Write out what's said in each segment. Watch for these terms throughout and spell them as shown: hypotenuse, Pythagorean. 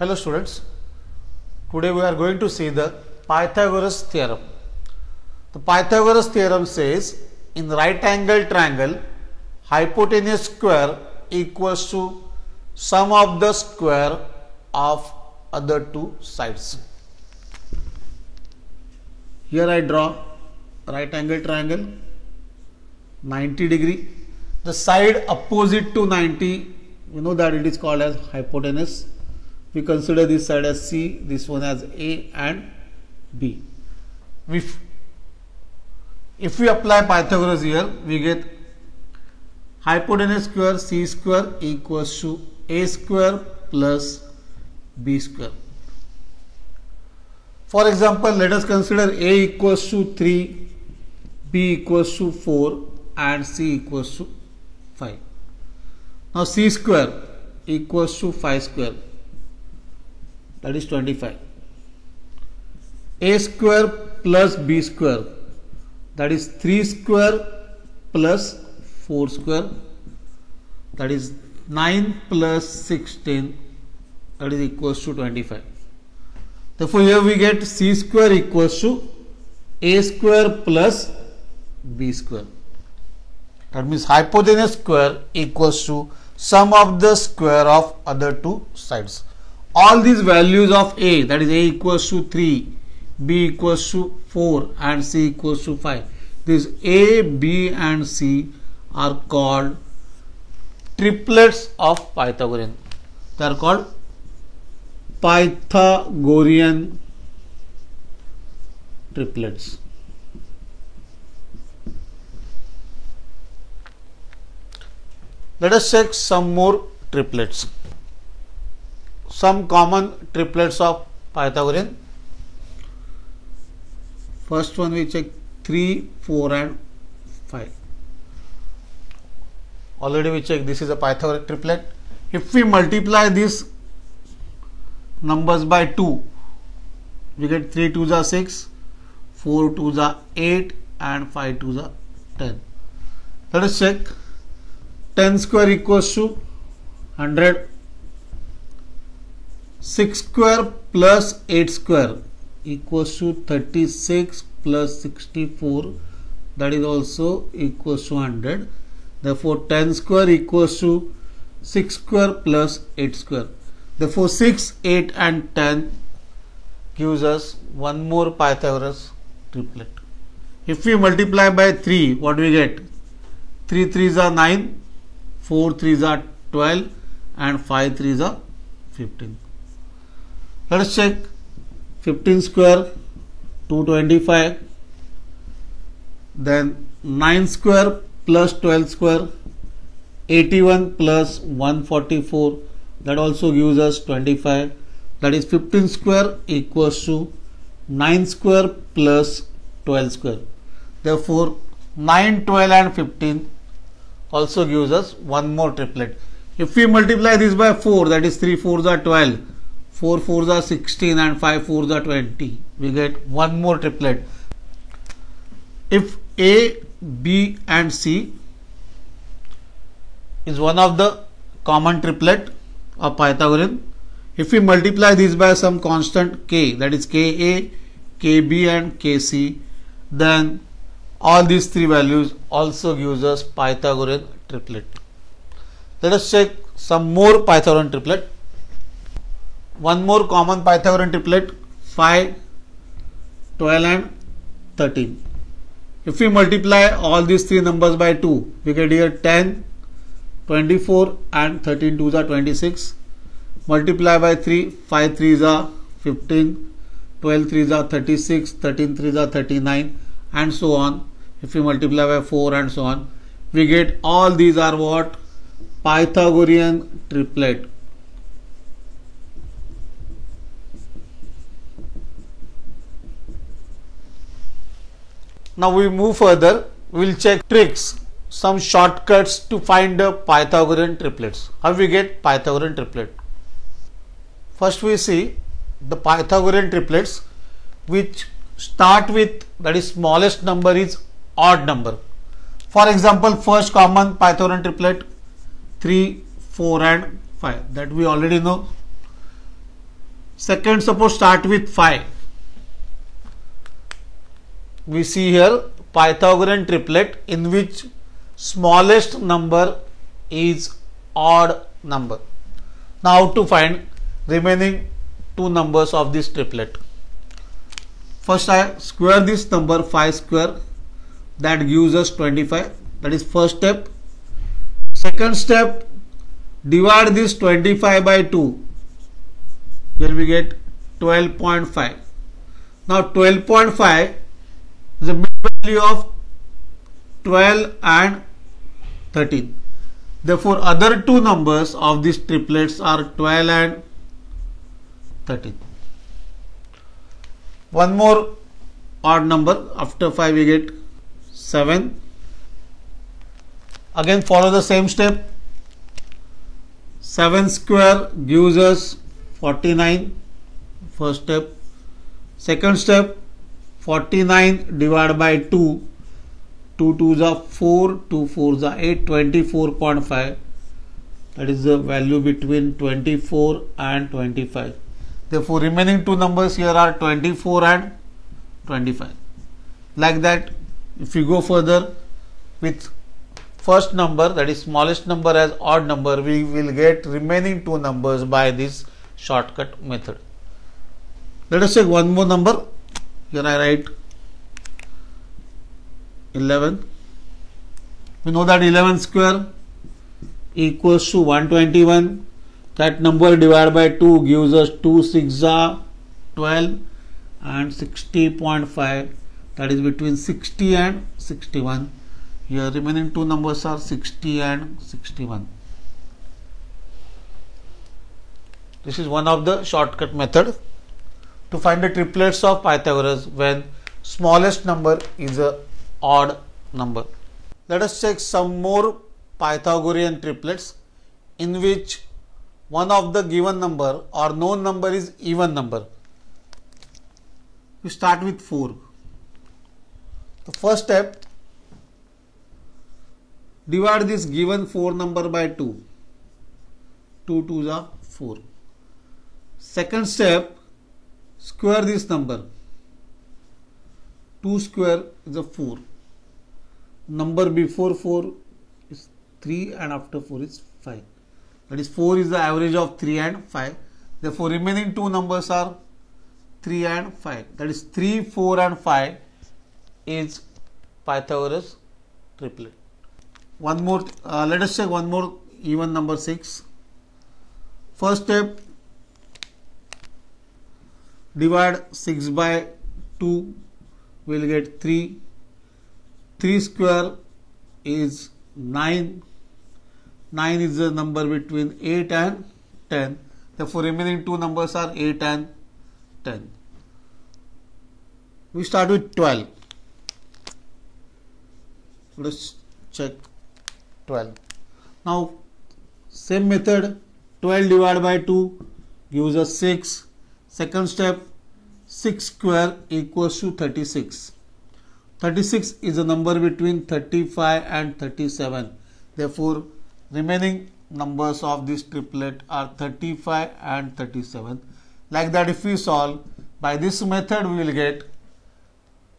Hello students, today we are going to see the Pythagoras theorem. The Pythagoras theorem says in right angle triangle, hypotenuse square equals to sum of the square of other two sides. Here I draw right angle triangle 90 degree. The side opposite to 90, we know that it is called as hypotenuse. We consider this side as C, this one as A and B. If we apply Pythagoras here, we get hypotenuse square C square equals to A square plus B square. For example, let us consider A equals to 3, B equals to 4 and C equals to 5. Now C square equals to 5 square, that is 25. A square plus B square, that is 3 square plus 4 square, that is 9 plus 16, that is equals to 25. Therefore, here we get C square equals to A square plus B square. That means hypotenuse square equals to sum of the square of other two sides. All these values of A, that is A equals to 3, B equals to 4 and C equals to 5. These A, B and C are called triplets of Pythagorean. They are called Pythagorean triplets. Let us check some more triplets. Some common triplets of Pythagorean. First one we check 3, 4 and 5. Already we check this is a Pythagorean triplet. If we multiply these numbers by 2, we get 3 2s are 6, 4 2s are 8 and 5 2s are 10. Let us check 10 square equals to 100. 6 square plus 8 square equals to 36 plus 64, that is also equals to 100. Therefore, 10 square equals to 6 square plus 8 square. Therefore, 6, 8 and 10 gives us one more Pythagoras triplet. If we multiply by 3, what do we get? 3 3s are 9, 4 3s are 12 and 5 3s are 15. Let us check 15 square, 225, then 9 square plus 12 square, 81 plus 144, that also gives us 25. That is 15 square equals to 9 square plus 12 square. Therefore, 9, 12 and 15 also gives us one more triplet. If we multiply this by 4, that is 3 4s are 12, 4 4s are 16 and 5 4s are 20. We get one more triplet. If A, B and C is one of the common triplet of Pythagorean, if we multiply these by some constant k, that is Ka, Kb and Kc, then all these three values also gives us Pythagorean triplet. Let us check some more Pythagorean triplet. One more common Pythagorean triplet, 5, 12 and 13. If we multiply all these three numbers by 2, we get here 10, 24 and 13 2s are 26. Multiply by 3, 5 3s are 15, 12 3s are 36, 13 3s are 39 and so on. If we multiply by 4 and so on, we get all these are what? Pythagorean triplet. Now we move further, we will check tricks, some shortcuts to find the Pythagorean triplets. How we get Pythagorean triplet? First we see the Pythagorean triplets which start with, that is smallest number is odd number. For example, first common Pythagorean triplet 3, 4 and 5, that we already know. Second, suppose start with 5. We see here Pythagorean triplet in which smallest number is odd number. Now to find remaining two numbers of this triplet. First I square this number 5 square, that gives us 25. That is first step. Second step, divide this 25 by 2. Here we get 12.5. Now 12.5 is a value of 12 and 13. Therefore, other two numbers of these triplets are 12 and 13. One more odd number. After 5 we get 7. Again follow the same step. 7 square gives us 49. First step. Second step, 49 divided by 2. 2 2s are 4, 2 4s are 8, 24.5. That is the value between 24 and 25. Therefore, remaining two numbers here are 24 and 25. Like that, if you go further with first number, that is smallest number as odd number, we will get remaining two numbers by this shortcut method. Let us take one more number. Here I write 11. We know that 11 square equals to 121. That number divided by 2 gives us 2 6 are 12 and 60.5. That is between 60 and 61. Here remaining two numbers are 60 and 61. This is one of the shortcut method to find the triplets of Pythagoras when smallest number is a odd number. Let us check some more Pythagorean triplets in which one of the given number or known number is even number. We start with 4. The first step, divide this given 4 number by 2. 2 2s are 4. Second step, square this number. 2 square is a 4. Number before 4 is 3 and after 4 is 5. That is 4 is the average of 3 and 5. Therefore, remaining two numbers are 3 and 5. That is 3, 4 and 5 is Pythagoras triplet. One more, let us check one more even number 6. First step, divide 6 by 2. We will get 3. 3 square is 9. 9 is the number between 8 and 10. Therefore, remaining two numbers are 8 and 10. We start with 12. Let us check 12. Now, same method, 12 divided by 2 gives us 6. Second step, 6 square equals to 36. 36 is a number between 35 and 37. Therefore, remaining numbers of this triplet are 35 and 37. Like that, if we solve by this method, we will get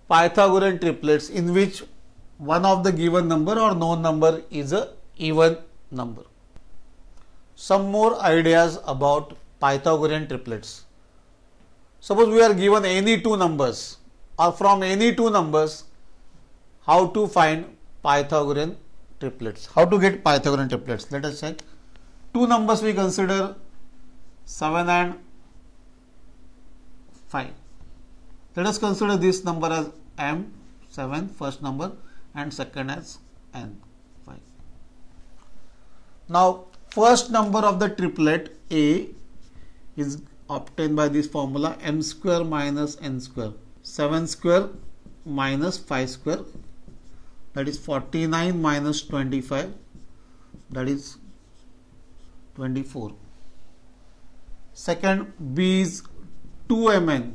Pythagorean triplets in which one of the given number or known number is a even number. Some more ideas about Pythagorean triplets. Suppose we are given any two numbers or from any two numbers, how to find Pythagorean triplets, how to get Pythagorean triplets. Let us check. Two numbers we consider, 7 and 5. Let us consider this number as M, 7, first number, and second as N, 5. Now, first number of the triplet A is obtained by this formula, M square minus N square. 7 square minus 5 square, that is 49 minus 25, that is 24. Second, B is 2mn,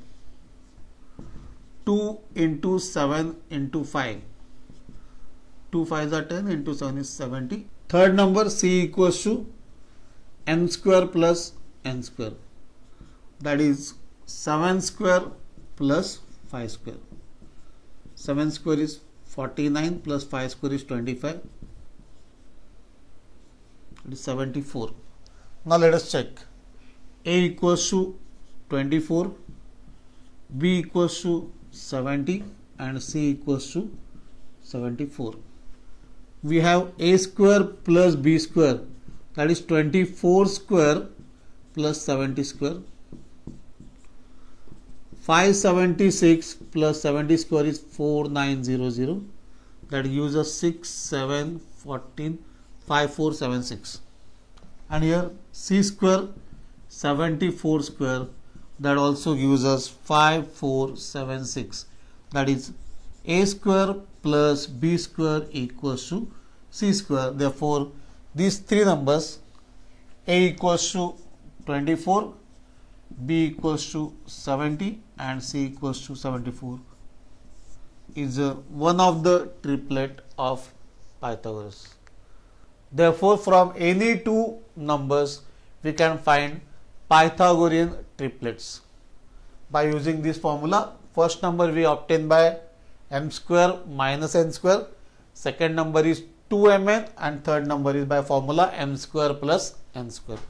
2 into 7 into 5, 2 5s are 10 into 7 is 70. Third number, C equals to M square plus N square. that is 7 square plus 5 square. 7 square is 49 plus 5 square is 25. It is 74. Now let us check. A equals to 24, B equals to 70 and C equals to 74. We have A square plus B square, that is 24 square plus 70 square. 576 plus 70 square is 4900, that uses 6, 7, 14, 5476. And here C square 74 square, that also gives us 5476, that is A square plus B square equals to C square. Therefore, these three numbers A equals to 24, B equals to 70 and C equals to 74 is one of the triplet of Pythagoras. Therefore, from any two numbers we can find Pythagorean triplets by using this formula. First number we obtain by m square minus n square, second number is 2mn and third number is by formula m square plus n square.